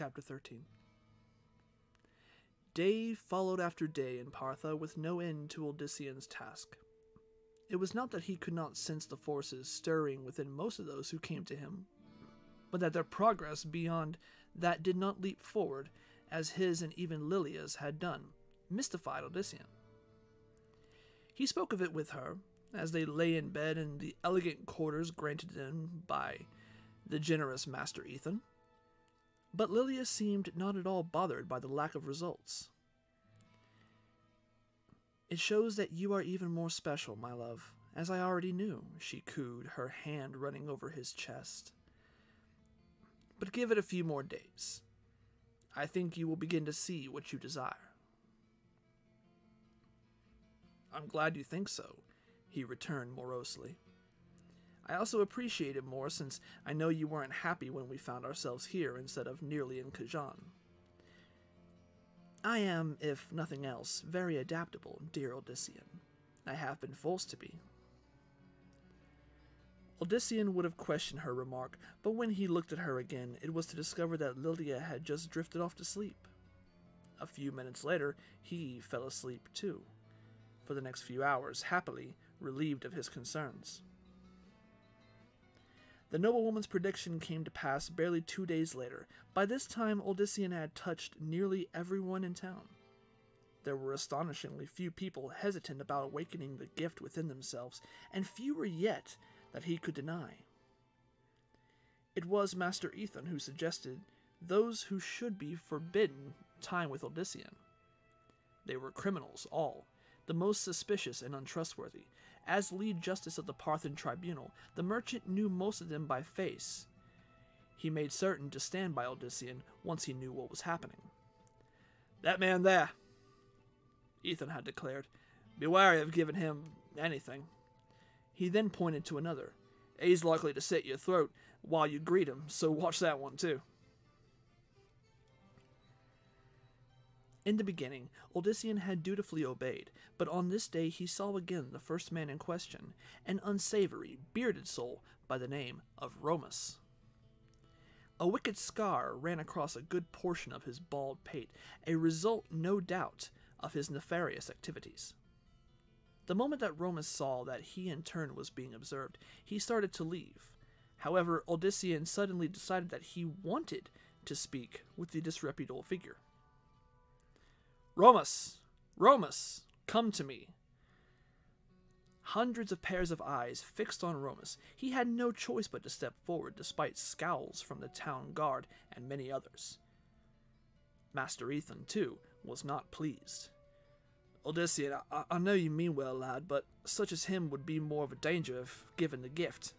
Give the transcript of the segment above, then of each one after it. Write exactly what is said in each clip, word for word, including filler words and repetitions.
Chapter thirteen. Day followed after day in Partha, with no end to Odyssean's task. It was not that he could not sense the forces stirring within most of those who came to him, but that their progress beyond that did not leap forward, as his and even Lilia's had done, mystified Odyssean. He spoke of it with her, as they lay in bed in the elegant quarters granted them by the generous Master Ethan, but Lilia seemed not at all bothered by the lack of results. "It shows that you are even more special, my love, as I already knew," she cooed, her hand running over his chest. "But give it a few more days. I think you will begin to see what you desire." "I'm glad you think so," he returned morosely. "I also appreciate it more since I know you weren't happy when we found ourselves here instead of nearly in Kajan." "I am, if nothing else, very adaptable, dear Odyssean. I have been forced to be." Odyssean would have questioned her remark, but when he looked at her again, it was to discover that Lilia had just drifted off to sleep. A few minutes later, he fell asleep too, for the next few hours, happily relieved of his concerns. The noblewoman's prediction came to pass barely two days later. By this time, Odyssean had touched nearly everyone in town. There were astonishingly few people hesitant about awakening the gift within themselves, and fewer yet that he could deny. It was Master Ethan who suggested those who should be forbidden time with Odyssean. They were criminals, all, the most suspicious and untrustworthy. As lead justice of the Parthen tribunal, the merchant knew most of them by face. He made certain to stand by Odyssean once he knew what was happening. "That man there," Ethan had declared, "be wary of giving him anything." He then pointed to another. "He's likely to slit your throat while you greet him, so watch that one too." In the beginning, Odyssean had dutifully obeyed, but on this day he saw again the first man in question, an unsavory, bearded soul by the name of Romus. A wicked scar ran across a good portion of his bald pate, a result, no doubt, of his nefarious activities. The moment that Romus saw that he in turn was being observed, he started to leave. However, Odyssean suddenly decided that he wanted to speak with the disreputable figure. "Romus! Romus! Come to me!" Hundreds of pairs of eyes fixed on Romus. He had no choice but to step forward, despite scowls from the town guard and many others. Master Ethan, too, was not pleased. "Odyssean, I, I know you mean well, lad, but such as him would be more of a danger if given the gift."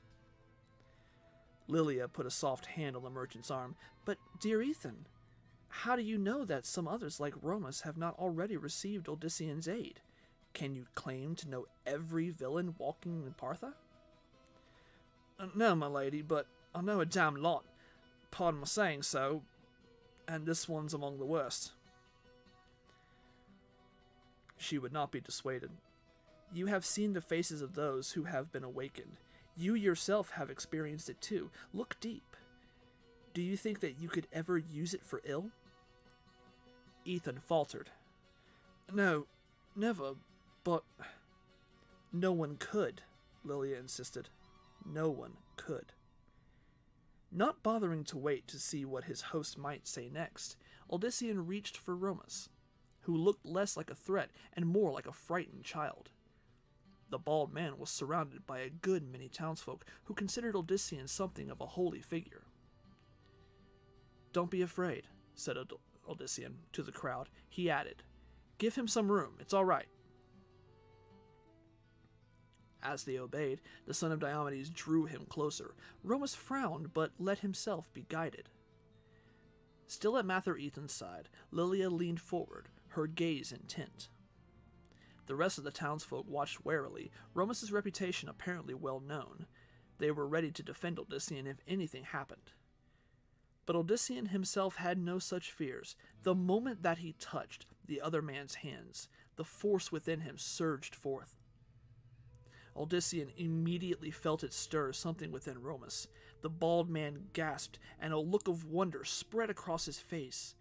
Lilia put a soft hand on the merchant's arm. "But, dear Ethan, how do you know that some others like Romus have not already received Odyssean's aid? Can you claim to know every villain walking in Partha?" "No, my lady, but I know a damn lot. Pardon my saying so, and this one's among the worst." She would not be dissuaded. "You have seen the faces of those who have been awakened. You yourself have experienced it too. Look deep. Do you think that you could ever use it for ill?" Ethan faltered. "No, never, but..." "No one could," Lilia insisted. "No one could." Not bothering to wait to see what his host might say next, Odyssean reached for Romus, who looked less like a threat and more like a frightened child. The bald man was surrounded by a good many townsfolk who considered Odyssean something of a holy figure. "Don't be afraid," said Od Odyssean to the crowd. He added, "Give him some room, it's all right." As they obeyed, the son of Diomedes drew him closer. Romus frowned, but let himself be guided. Still at Master Ethan's side, Lilia leaned forward, her gaze intent. The rest of the townsfolk watched warily, Romus's reputation apparently well known. They were ready to defend Odyssean if anything happened. But Odyssean himself had no such fears. The moment that he touched the other man's hands, the force within him surged forth. Odyssean immediately felt it stir something within Romus. The bald man gasped, and a look of wonder spread across his face.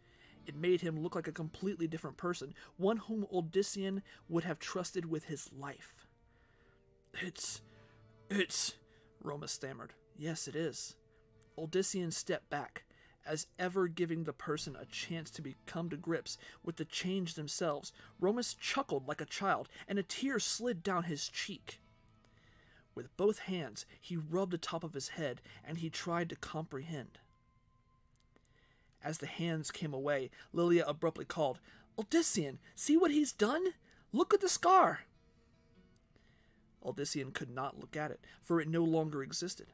It made him look like a completely different person, one whom Odyssean would have trusted with his life. It's... it's... Romus stammered. Yes, it is. Odyssean stepped back, as ever giving the person a chance to become to grips with the change themselves. Romus chuckled like a child, and a tear slid down his cheek. With both hands, he rubbed the top of his head, and he tried to comprehend. As the hands came away, Lilia abruptly called, "Odyssean, see what he's done? Look at the scar!" Odyssean could not look at it, for it no longer existed.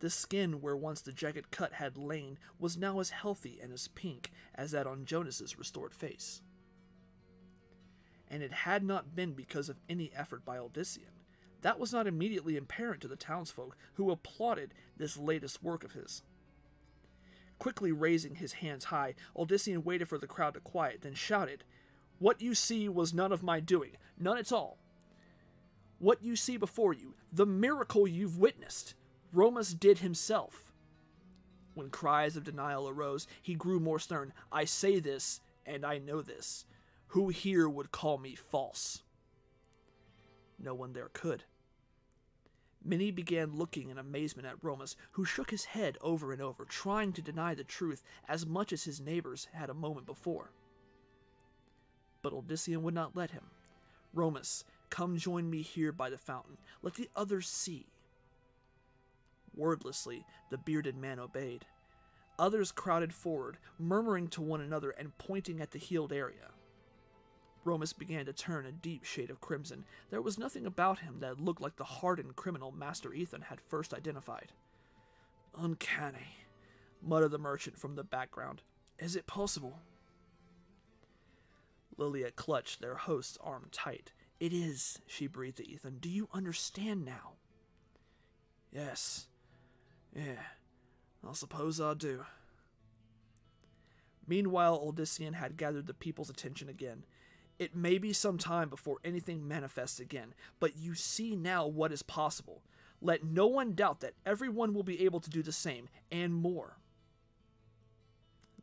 The skin where once the jagged cut had lain was now as healthy and as pink as that on Jonas's restored face. And it had not been because of any effort by Odyssean. That was not immediately apparent to the townsfolk, who applauded this latest work of his. Quickly raising his hands high, Odyssean waited for the crowd to quiet, then shouted, "What you see was none of my doing, none at all. What you see before you, the miracle you've witnessed, Romus did himself." When cries of denial arose, he grew more stern. "I say this, and I know this. Who here would call me false?" No one there could. Many began looking in amazement at Romus, who shook his head over and over, trying to deny the truth as much as his neighbors had a moment before. But Odyssean would not let him. "Romus, come join me here by the fountain. Let the others see." Wordlessly, the bearded man obeyed. Others crowded forward, murmuring to one another and pointing at the healed area. Romus began to turn a deep shade of crimson. There was nothing about him that looked like the hardened criminal Master Ethan had first identified. "Uncanny," muttered the merchant from the background. "Is it possible?" Lilia clutched their host's arm tight. "It is," she breathed to Ethan. "Do you understand now?" "Yes. Yeah. I suppose I do." Meanwhile, Odyssean had gathered the people's attention again. "It may be some time before anything manifests again, but you see now what is possible. Let no one doubt that everyone will be able to do the same, and more."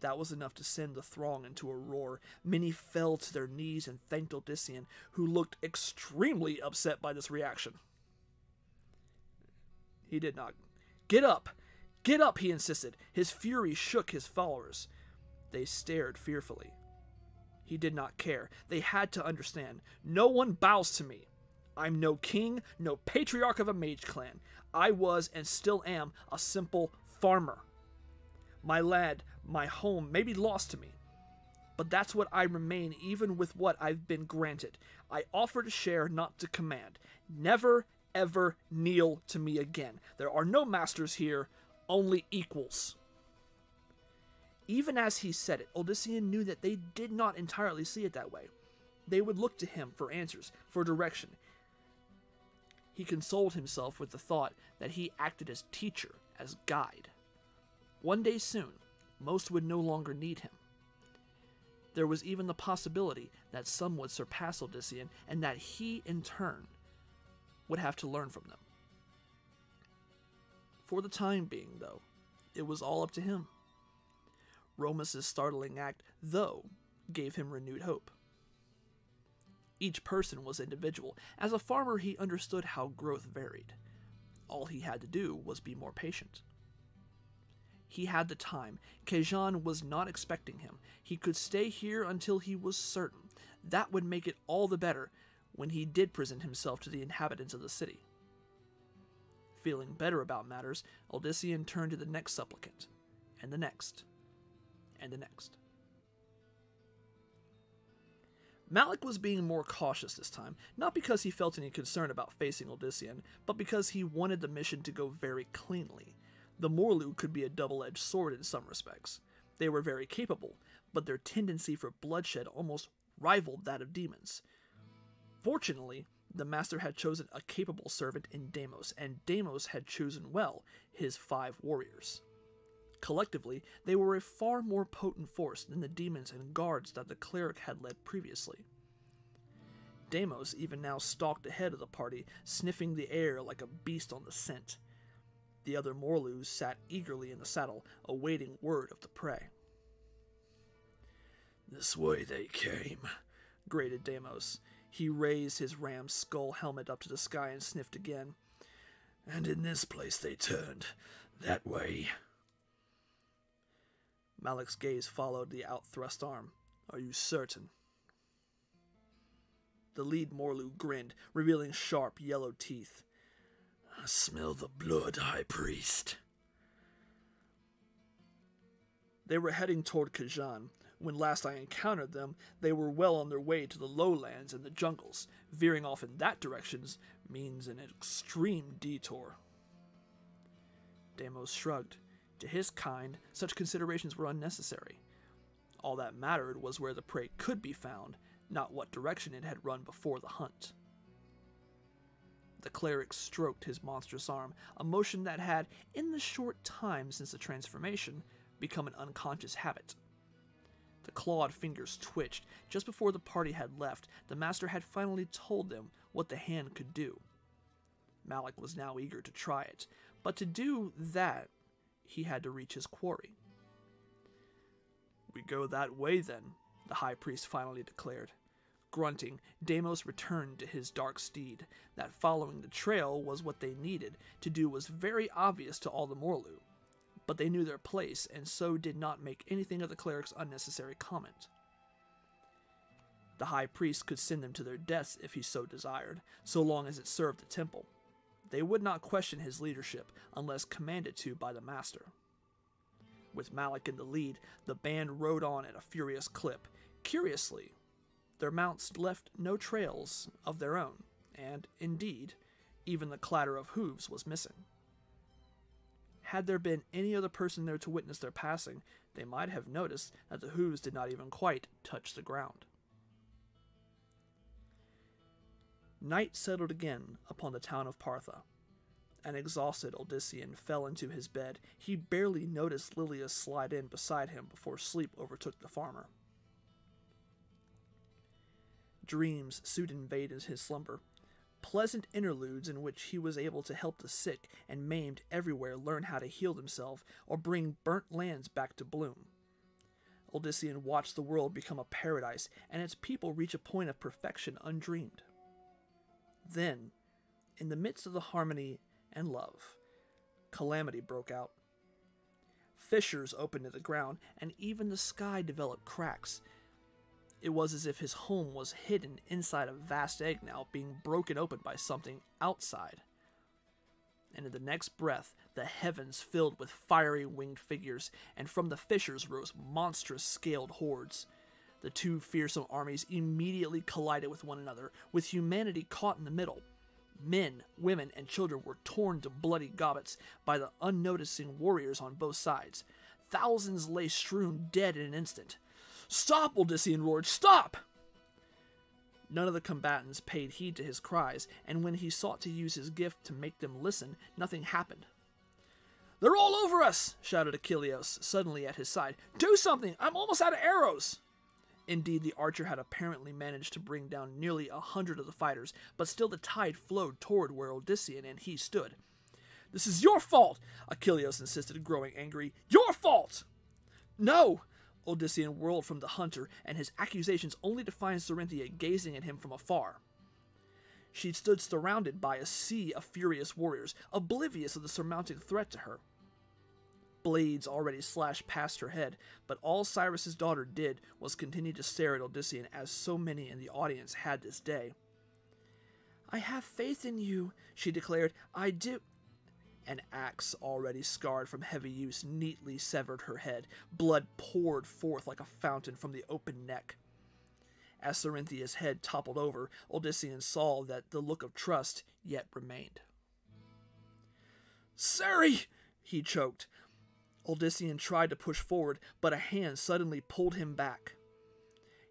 That was enough to send the throng into a roar. Many fell to their knees and thanked Odyssean, who looked extremely upset by this reaction. He did not. "Get up! Get up!" he insisted. His fury shook his followers. They stared fearfully. He did not care. They had to understand. "No one bows to me. I'm no king, no patriarch of a mage clan. I was, and still am, a simple farmer. My land, my home may be lost to me, but that's what I remain, even with what I've been granted. I offer to share, not to command. Never, ever kneel to me again. There are no masters here, only equals." Even as he said it, Odyssean knew that they did not entirely see it that way. They would look to him for answers, for direction. He consoled himself with the thought that he acted as teacher, as guide. One day soon, most would no longer need him. There was even the possibility that some would surpass Odyssean, and that he, in turn, would have to learn from them. For the time being, though, it was all up to him. Romus's startling act, though, gave him renewed hope. Each person was individual. As a farmer, he understood how growth varied. All he had to do was be more patient. He had the time. Kajan was not expecting him. He could stay here until he was certain. That would make it all the better when he did present himself to the inhabitants of the city. Feeling better about matters, Odyssean turned to the next supplicant, and the next. And the next. Malak was being more cautious this time, not because he felt any concern about facing Odyssean, but because he wanted the mission to go very cleanly. The Morlu could be a double-edged sword in some respects. They were very capable, but their tendency for bloodshed almost rivaled that of demons. Fortunately, the master had chosen a capable servant in Deimos, and Deimos had chosen well his five warriors. Collectively, they were a far more potent force than the demons and guards that the cleric had led previously. Deimos even now stalked ahead of the party, sniffing the air like a beast on the scent. The other Morlus sat eagerly in the saddle, awaiting word of the prey. "This way they came," grated Deimos. He raised his ram's skull helmet up to the sky and sniffed again. "And in this place they turned. That way." Malak's gaze followed the out-thrust arm. "Are you certain?" The lead Morlu grinned, revealing sharp yellow teeth. "I smell the blood, High Priest." They were heading toward Kajan. When last I encountered them, they were well on their way to the lowlands and the jungles. Veering off in that direction means an extreme detour. Deimos shrugged. To his kind, such considerations were unnecessary. All that mattered was where the prey could be found, not what direction it had run before the hunt. The cleric stroked his monstrous arm, a motion that had, in the short time since the transformation, become an unconscious habit. The clawed fingers twitched. Just before the party had left, the master had finally told them what the hand could do. Malak was now eager to try it, but to do that, he had to reach his quarry. "We go that way, then," the high priest finally declared. Grunting, Deimos returned to his dark steed. That following the trail was what they needed to do was very obvious to all the Morlu, but they knew their place and so did not make anything of the cleric's unnecessary comment. The high priest could send them to their deaths if he so desired, so long as it served the temple. They would not question his leadership unless commanded to by the master. With Malak in the lead, the band rode on at a furious clip. Curiously, their mounts left no trails of their own, and, indeed, even the clatter of hooves was missing. Had there been any other person there to witness their passing, they might have noticed that the hooves did not even quite touch the ground. Night settled again upon the town of Partha. An exhausted Odyssean fell into his bed. He barely noticed Lilia slide in beside him before sleep overtook the farmer. Dreams soon invaded his slumber. Pleasant interludes in which he was able to help the sick and maimed everywhere learn how to heal themselves or bring burnt lands back to bloom. Odyssean watched the world become a paradise and its people reach a point of perfection undreamed. Then, in the midst of the harmony and love, calamity broke out. Fissures opened in the ground, and even the sky developed cracks. It was as if his home was hidden inside a vast egg now, being broken open by something outside. And in the next breath, the heavens filled with fiery winged figures, and from the fissures rose monstrous scaled hordes. The two fearsome armies immediately collided with one another, with humanity caught in the middle. Men, women, and children were torn to bloody gobbets by the unnoticing warriors on both sides. Thousands lay strewn dead in an instant. "Stop!" Odyssean roared. "Stop!" None of the combatants paid heed to his cries, and when he sought to use his gift to make them listen, nothing happened. "They're all over us!" shouted Achilios, suddenly at his side. "Do something! I'm almost out of arrows!" Indeed, the archer had apparently managed to bring down nearly a hundred of the fighters, but still the tide flowed toward where Odyssean and he stood. "This is your fault," Achilles insisted, growing angry. "Your fault!" "No!" Odyssean whirled from the hunter, and his accusations only to find Serenthia gazing at him from afar. She stood surrounded by a sea of furious warriors, oblivious of the surmounting threat to her. Blades already slashed past her head, but all Cyrus's daughter did was continue to stare at Odyssean, as so many in the audience had this day. "I have faith in you," she declared. "I do." An axe already scarred from heavy use neatly severed her head. Blood poured forth like a fountain from the open neck. As Cerinthia's head toppled over, Odyssean saw that the look of trust yet remained. "Siri!" he choked. Odyssean tried to push forward, but a hand suddenly pulled him back.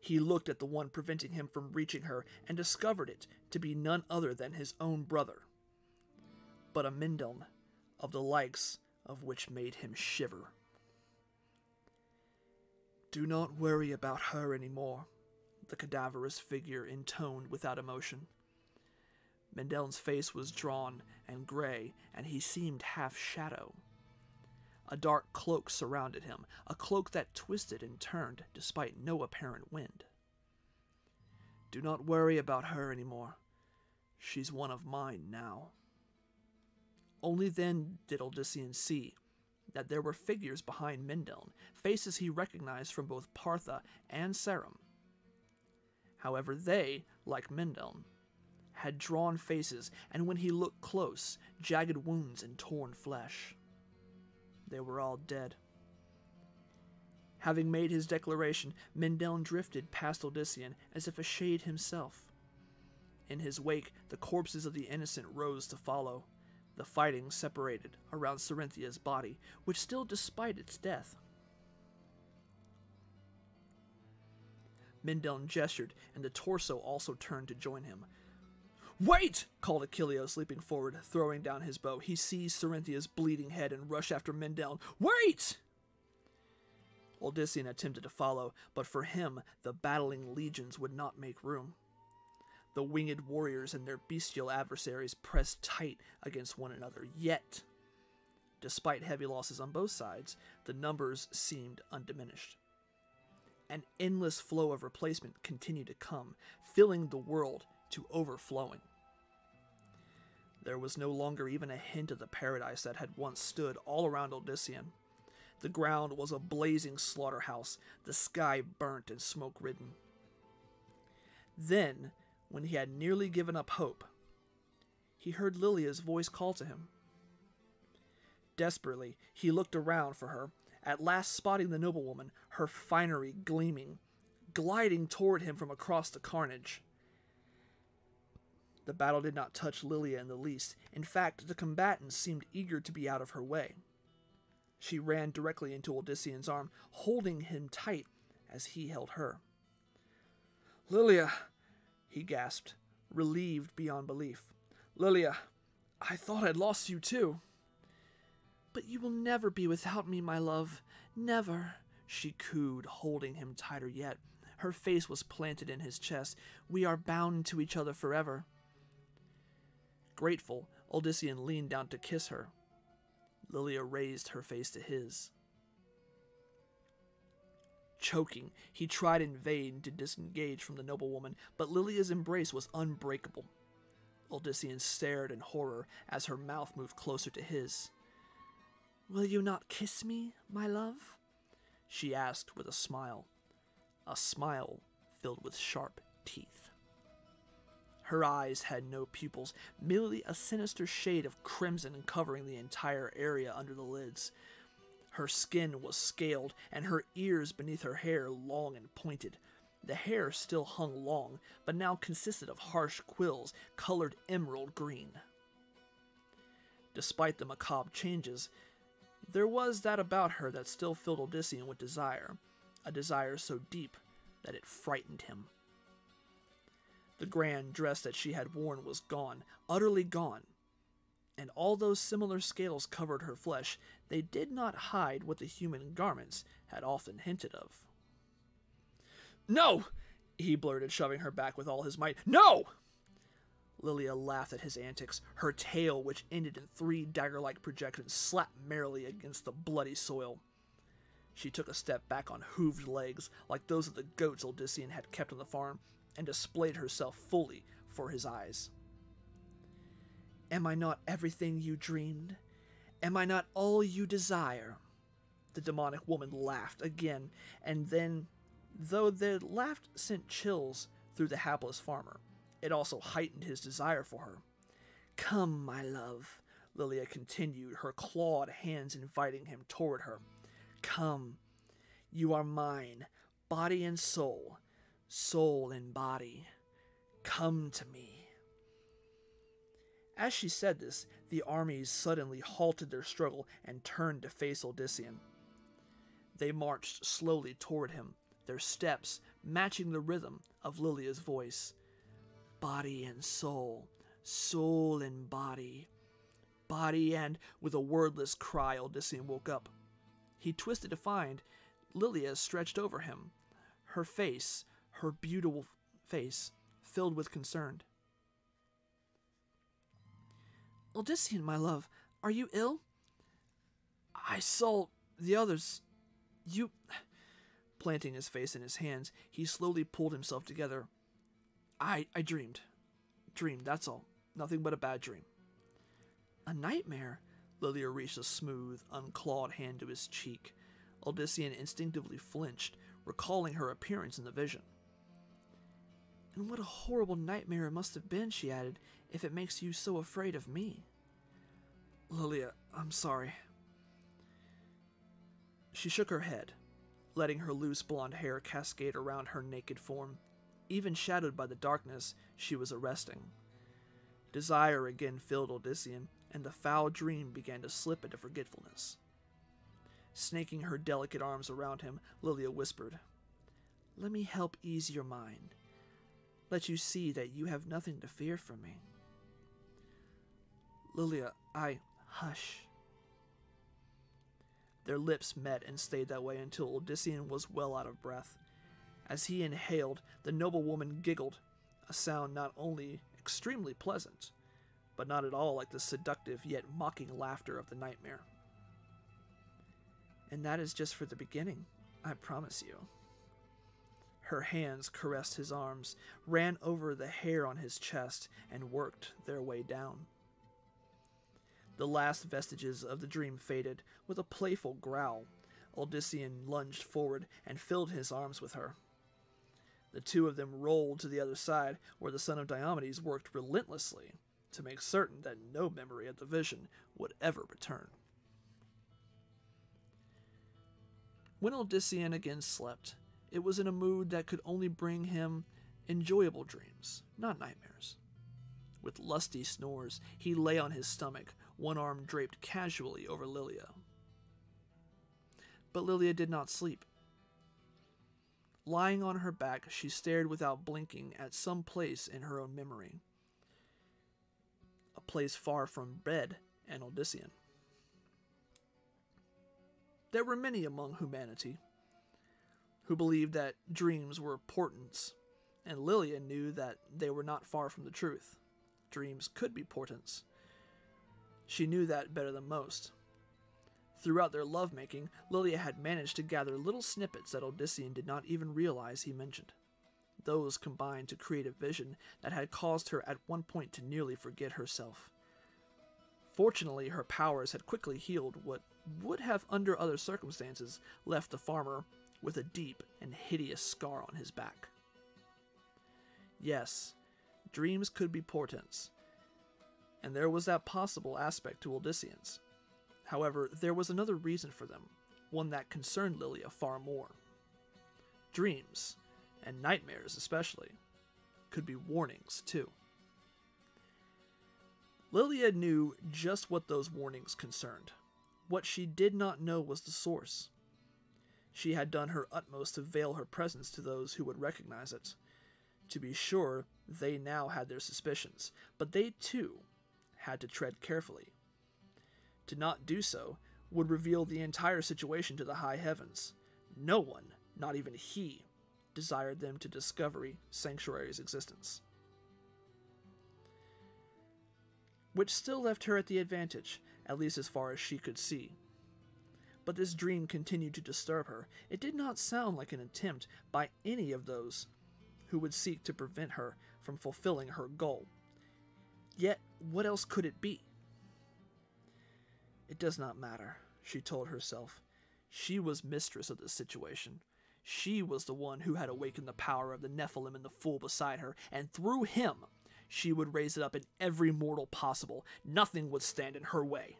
He looked at the one preventing him from reaching her and discovered it to be none other than his own brother, but a Mendeln, of the likes of which made him shiver. "Do not worry about her anymore," the cadaverous figure intoned without emotion. Mendeln's face was drawn and grey, and he seemed half-shadow. A dark cloak surrounded him, a cloak that twisted and turned despite no apparent wind. "Do not worry about her anymore. She's one of mine now." Only then did Odyssean see that there were figures behind Mendeln, faces he recognized from both Partha and Serum. However, they, like Mendeln, had drawn faces, and when he looked close, jagged wounds and torn flesh. They were all dead. Having made his declaration, Mendeln drifted past Odyssean as if a shade himself. In his wake, the corpses of the innocent rose to follow. The fighting separated around Serenthia's body, which still despite its death. Mendeln gestured, and the torso also turned to join him. "Wait!" called Achilles, leaping forward, throwing down his bow. He seized Serenthia's bleeding head and rushed after Mendeln. "Wait!" Odyssean attempted to follow, but for him, the battling legions would not make room. The winged warriors and their bestial adversaries pressed tight against one another, yet, despite heavy losses on both sides, the numbers seemed undiminished. An endless flow of replacement continued to come, filling the world to overflowing. There was no longer even a hint of the paradise that had once stood all around Odyssean. The ground was a blazing slaughterhouse, the sky burnt and smoke-ridden. Then, when he had nearly given up hope, he heard Lilia's voice call to him. Desperately, he looked around for her, at last spotting the noblewoman, her finery gleaming, gliding toward him from across the carnage. The battle did not touch Lilia in the least. In fact, the combatants seemed eager to be out of her way. She ran directly into Odyssean's arm, holding him tight as he held her. "Lilia," he gasped, relieved beyond belief. "Lilia, I thought I'd lost you too." "But you will never be without me, my love. Never," she cooed, holding him tighter yet. Her face was planted in his chest. "We are bound to each other forever." Grateful, Odyssean leaned down to kiss her. Lilia raised her face to his. Choking, he tried in vain to disengage from the noblewoman, but Lilia's embrace was unbreakable. Odyssean stared in horror as her mouth moved closer to his. "Will you not kiss me, my love?" she asked with a smile, a smile filled with sharp teeth. Her eyes had no pupils, merely a sinister shade of crimson covering the entire area under the lids. Her skin was scaled, and her ears beneath her hair long and pointed. The hair still hung long, but now consisted of harsh quills colored emerald green. Despite the macabre changes, there was that about her that still filled Odyssean with desire, a desire so deep that it frightened him. The grand dress that she had worn was gone, utterly gone, and although similar scales covered her flesh, they did not hide what the human garments had often hinted of. "No!" he blurted, shoving her back with all his might. "No!" Lilia laughed at his antics. Her tail, which ended in three dagger-like projections, slapped merrily against the bloody soil. She took a step back on hooved legs, like those of the goats Odyssean had kept on the farm, and displayed herself fully for his eyes. "Am I not everything you dreamed? Am I not all you desire?" The demonic woman laughed again, and then, though the laugh sent chills through the hapless farmer, it also heightened his desire for her. "Come, my love," Lilia continued, her clawed hands inviting him toward her. "Come. You are mine, body and soul, soul and body. Come to me." As she said this, the armies suddenly halted their struggle and turned to face Odyssean. They marched slowly toward him, their steps matching the rhythm of Lilia's voice. "Body and soul, soul and body, body and..." With a wordless cry, Odyssean woke up. He twisted to find Lilia stretched over him, her face, her beautiful face, filled with concern. Odyssean, my love, are you ill? I saw the others. You... Planting his face in his hands, he slowly pulled himself together. I... I dreamed. Dreamed, that's all. Nothing but a bad dream. A nightmare? Lilia reached a smooth, unclawed hand to his cheek. Odyssean instinctively flinched, recalling her appearance in the vision. And what a horrible nightmare it must have been, she added, if it makes you so afraid of me. Lilia, I'm sorry. She shook her head, letting her loose blonde hair cascade around her naked form. Even shadowed by the darkness she was arresting. Desire again filled Odyssean, and the foul dream began to slip into forgetfulness. Snaking her delicate arms around him, Lilia whispered, "Let me help ease your mind. Let you see that you have nothing to fear from me." Lilia, I... Hush. Their lips met and stayed that way until Odyssean was well out of breath. As he inhaled, the noblewoman giggled, a sound not only extremely pleasant, but not at all like the seductive yet mocking laughter of the nightmare. And that is just for the beginning, I promise you. Her hands caressed his arms, ran over the hair on his chest, and worked their way down. The last vestiges of the dream faded with a playful growl. Odyssean lunged forward and filled his arms with her. The two of them rolled to the other side, where the son of Diomedes worked relentlessly to make certain that no memory of the vision would ever return. When Odyssean again slept, it was in a mood that could only bring him enjoyable dreams, not nightmares. With lusty snores, he lay on his stomach, one arm draped casually over Lilia. But Lilia did not sleep. Lying on her back, she stared without blinking at some place in her own memory. A place far from bed and Odyssean. There were many among humanity who believed that dreams were portents, and Lilia knew that they were not far from the truth. Dreams could be portents. She knew that better than most. Throughout their lovemaking, Lilia had managed to gather little snippets that Odyssean did not even realize he mentioned. Those combined to create a vision that had caused her at one point to nearly forget herself. Fortunately, her powers had quickly healed what would have, under other circumstances, left the farmer with a deep and hideous scar on his back. Yes, dreams could be portents, and there was that possible aspect to Odyssean's. However, there was another reason for them, one that concerned Lilia far more. Dreams, and nightmares especially, could be warnings too. Lilia knew just what those warnings concerned. What she did not know was the source. She had done her utmost to veil her presence to those who would recognize it. To be sure, they now had their suspicions, but they too had to tread carefully. To not do so would reveal the entire situation to the high heavens. No one, not even he, desired them to discover Sanctuary's existence. Which still left her at the advantage, at least as far as she could see. But this dream continued to disturb her. It did not sound like an attempt by any of those who would seek to prevent her from fulfilling her goal. Yet, what else could it be? It does not matter, she told herself. She was mistress of this situation. She was the one who had awakened the power of the Nephilim and the fool beside her, and through him, she would raise it up in every mortal possible. Nothing would stand in her way.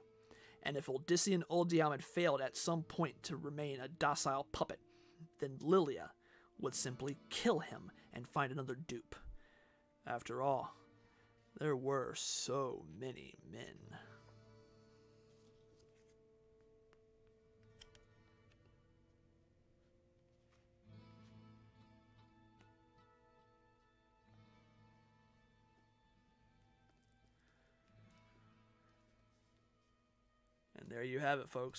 And if Odyssean ul-Diomed failed at some point to remain a docile puppet, then Lilia would simply kill him and find another dupe. After all, there were so many men. And there you have it, folks.